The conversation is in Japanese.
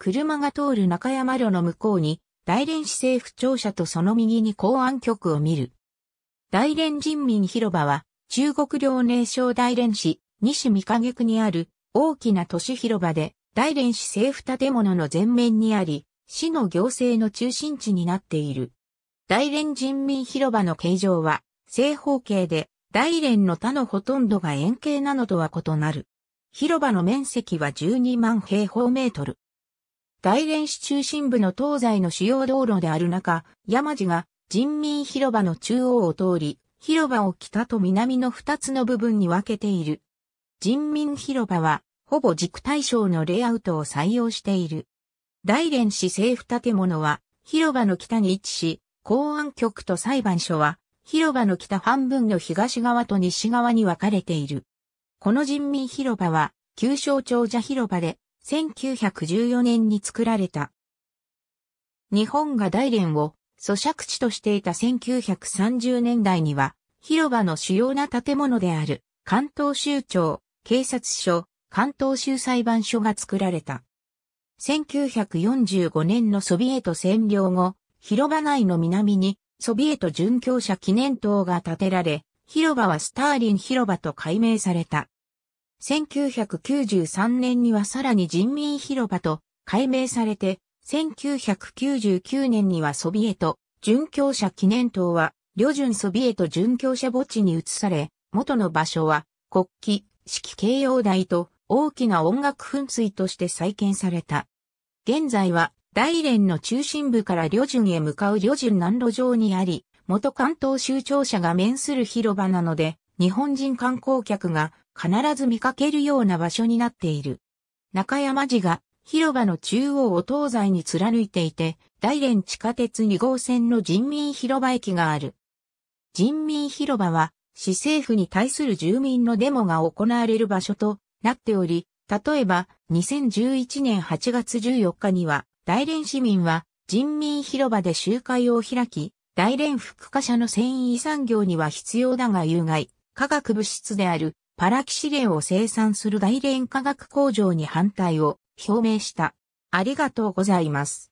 車が通る中山路の向こうに、大連市政府庁舎とその右に公安局を見る。大連人民広場は、中国遼寧省大連市、西御影区にある大きな都市広場で、大連市政府建物の前面にあり、市の行政の中心地になっている。大連人民広場の形状は、正方形で、大連の他のほとんどが円形なのとは異なる。広場の面積は12万平方メートル。大連市中心部の東西の主要道路である中、山路が人民広場の中央を通り、広場を北と南の2つの部分に分けている。人民広場は、ほぼ軸対称のレイアウトを採用している。大連市政府建物は、広場の北に位置し、公安局と裁判所は、広場の北半分の東側と西側に分かれている。この人民広場は、旧省庁舎広場で、1914年に作られた。日本が大連を租借地としていた1930年代には、広場の主要な建物である関東州庁、警察署、関東州裁判所が作られた。1945年のソビエト占領後、広場内の南にソビエト殉教者記念塔が建てられ、広場はスターリン広場と改名された。1993年にはさらに人民広場と改名されて、1999年にはソビエト殉教者記念塔は、旅順ソビエト殉教者墓地に移され、元の場所は国旗、式掲揚台と大きな音楽噴水として再建された。現在は大連の中心部から旅順へ向かう旅順南路上にあり、元関東州庁舎が面する広場なので、日本人観光客が必ず見かけるような場所になっている。中山路が広場の中央を東西に貫いていて、大連地下鉄2号線の人民広場駅がある。人民広場は市政府に対する住民のデモが行われる場所となっており、例えば2011年8月14日には大連市民は人民広場で集会を開き、大連福華社の繊維産業には必要だが有害、化学物質である。パラキシレンを生産する大連化学工場に反対を表明した。ありがとうございます。